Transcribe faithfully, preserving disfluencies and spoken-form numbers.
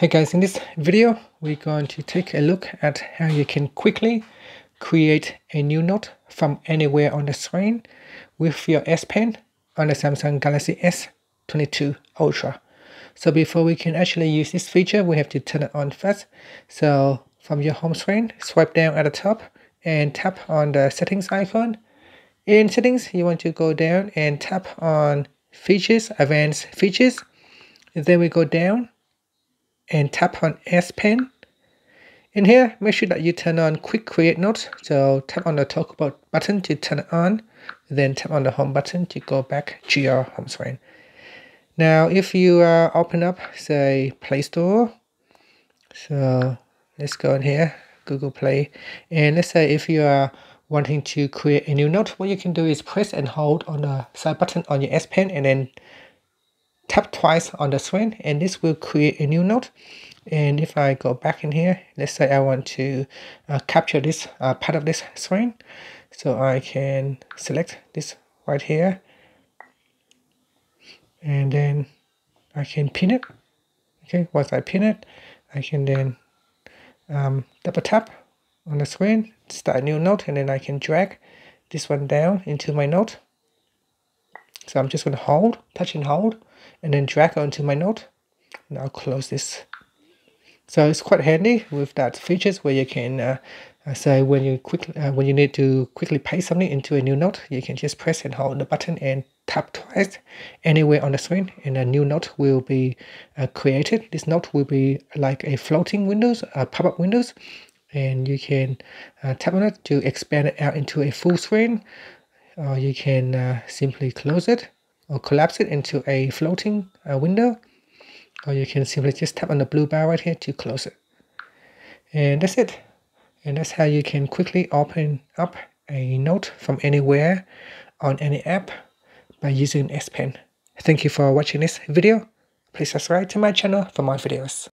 Hey guys, in this video we're going to take a look at how you can quickly create a new note from anywhere on the screen with your S Pen on the Samsung Galaxy S twenty-two Ultra. So before we can actually use this feature, we have to turn it on first. So from your home screen, swipe down at the top and tap on the settings icon. In settings, you want to go down and tap on features, advanced features. Then we go down and tap on S Pen. In here, make sure that you turn on quick create notes. So tap on the talk about button to turn it on, then tap on the home button to go back to your home screen. Now if you uh, open up, say, Play Store, so let's go in here, Google Play, and let's say if you are wanting to create a new note, what you can do is press and hold on the side button on your S Pen and then tap twice on the screen, and this will create a new note. And if I go back in here, let's say I want to uh, capture this uh, part of this screen, so I can select this right here and then I can pin it. Okay, once I pin it, I can then um, double tap on the screen, start a new note, and then I can drag this one down into my note. So I'm just going to hold, touch and hold, and then drag onto my note. And I'll close this. So it's quite handy with that features where you can uh, say when you quick uh, when you need to quickly paste something into a new note, you can just press and hold the button and tap twice anywhere on the screen, and a new note will be uh, created. This note will be like a floating windows, uh, pop-up windows, and you can uh, tap on it to expand it out into a full screen. Or you can uh, simply close it or collapse it into a floating uh, window, or you can simply just tap on the blue bar right here to close it. And that's it. And that's how you can quickly open up a note from anywhere on any app by using S Pen. Thank you for watching this video. Please subscribe to my channel for more videos.